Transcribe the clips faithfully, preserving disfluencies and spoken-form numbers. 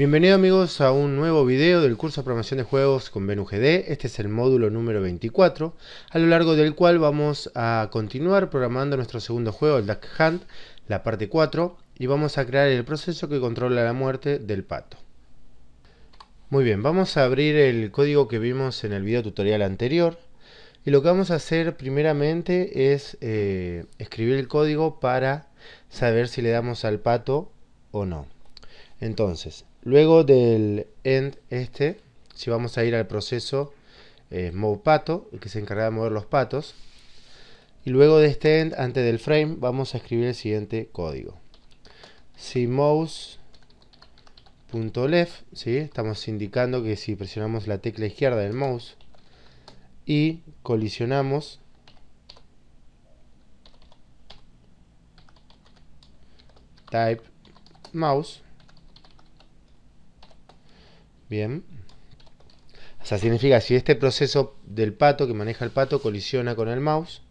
Bienvenidos amigos a un nuevo video del curso de programación de juegos con BennuGD. Este es el módulo número veinticuatro, a lo largo del cual vamos a continuar programando nuestro segundo juego, el Duck Hunt, la parte cuatro, y vamos a crear el proceso que controla la muerte del pato. Muy bien, vamos a abrir el código que vimos en el video tutorial anterior, y lo que vamos a hacer primeramente es eh, escribir el código para saber si le damos al pato o no. Entonces, luego del end este, si vamos a ir al proceso eh, MovePato, el que se encarga de mover los patos, y luego de este end, antes del frame, vamos a escribir el siguiente código. Si mouse.left, ¿sí? Estamos indicando que si presionamos la tecla izquierda del mouse y colisionamos, type mouse. Bien, o sea, significa si este proceso del pato, que maneja el pato, colisiona con el mouse,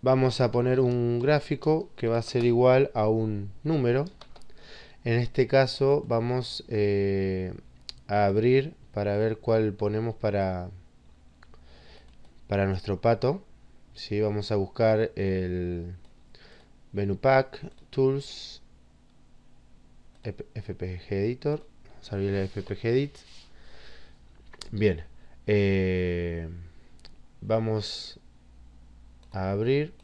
vamos a poner un gráfico que va a ser igual a un número. En este caso vamos eh, a abrir para ver cuál ponemos para, para nuestro pato. Sí, vamos a buscar el BennuPack, Tools, F P G Editor. Vamos a abrir el F P G Edit. Bien, eh, vamos a abrir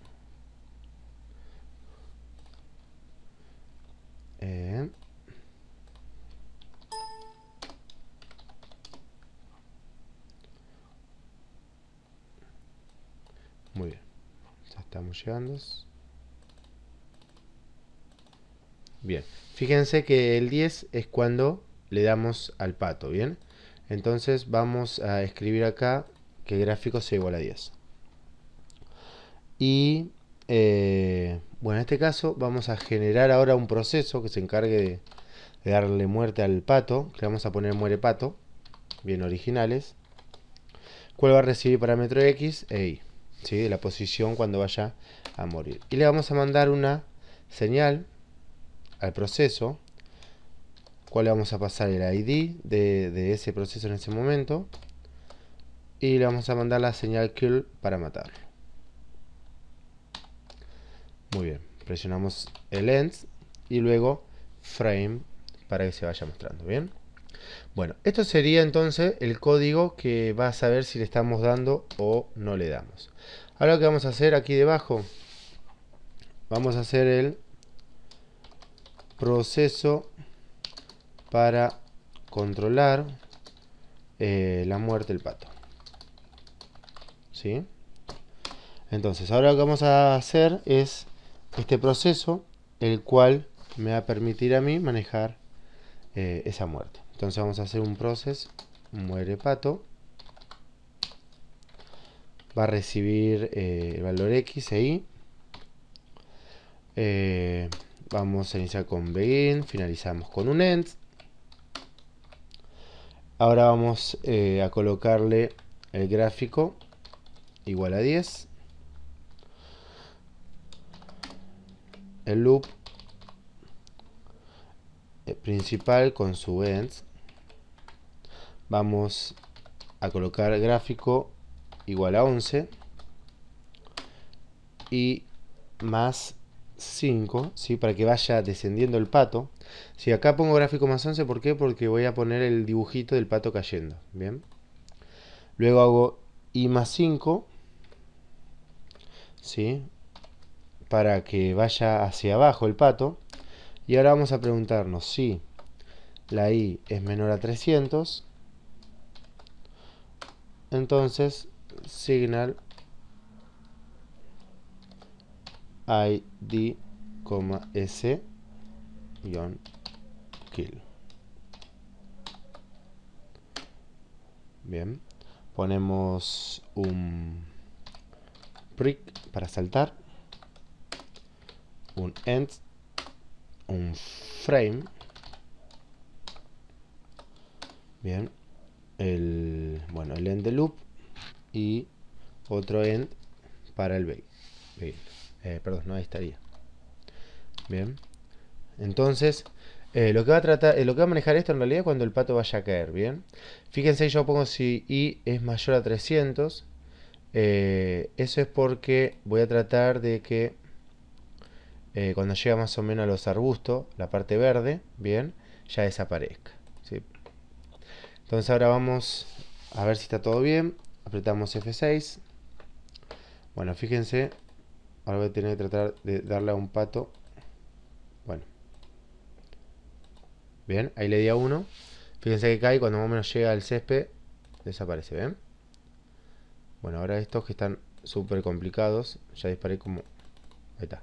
eh. Muy bien, ya estamos llegando. Bien, fíjense que el diez es cuando le damos al pato, ¿bien? Entonces vamos a escribir acá que el gráfico sea igual a diez. Y, eh, bueno, en este caso vamos a generar ahora un proceso que se encargue de, de darle muerte al pato. Que le vamos a poner muere pato, bien originales. ¿Cuál va a recibir parámetro X e Y? ¿Sí? De la posición cuando vaya a morir. Y le vamos a mandar una señal al proceso, cual le vamos a pasar el I D de, de ese proceso en ese momento, y le vamos a mandar la señal kill para matarlo. Muy bien, presionamos el end y luego frame para que se vaya mostrando. Bien, bueno, esto sería entonces el código que va a saber si le estamos dando o no le damos. Ahora lo que vamos a hacer aquí debajo, vamos a hacer el proceso para controlar eh, la muerte del pato. ¿Sí? Entonces ahora lo que vamos a hacer es este proceso, el cual me va a permitir a mí manejar eh, esa muerte. Entonces vamos a hacer un process muere pato, va a recibir eh, el valor X e Y. eh, vamos a iniciar con begin, finalizamos con un end. Ahora vamos eh, a colocarle el gráfico igual a diez. El loop principal con su end. Vamos a colocar el gráfico igual a once. Y más cinco, ¿sí? Para que vaya descendiendo el pato. Si sí, acá pongo gráfico más once, ¿por qué? Porque voy a poner el dibujito del pato cayendo. Bien, luego hago y más cinco, ¿sí? Para que vaya hacia abajo el pato. Y ahora vamos a preguntarnos si la i es menor a trescientos. Entonces signal id, s, kill. Bien, ponemos un prick para saltar, un end, un frame. Bien, el, bueno, el end de loop y otro end para el bait. Eh, perdón, no, ahí estaría. Bien, entonces Eh, lo, que va a tratar, eh, lo que va a manejar esto en realidad es cuando el pato vaya a caer, ¿bien? Fíjense, yo pongo si i es mayor a trescientos. Eh, eso es porque voy a tratar de que eh, cuando llega más o menos a los arbustos, la parte verde, ¿bien? Ya desaparezca, ¿sí? Entonces ahora vamos a ver si está todo bien. Apretamos F seis. Bueno, fíjense. Ahora voy a tener que tratar de darle a un pato. Bueno. Bien, ahí le di a uno. Fíjense que cae, cuando más o menos llega al césped, desaparece, ¿ven? Bueno, ahora estos que están súper complicados, ya disparé como... Ahí está.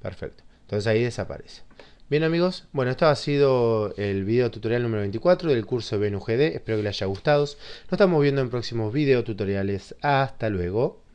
Perfecto. Entonces ahí desaparece. Bien, amigos, bueno, esto ha sido el video tutorial número veinticuatro del curso BennuGD. Espero que les haya gustado. Nos estamos viendo en próximos video tutoriales. Hasta luego.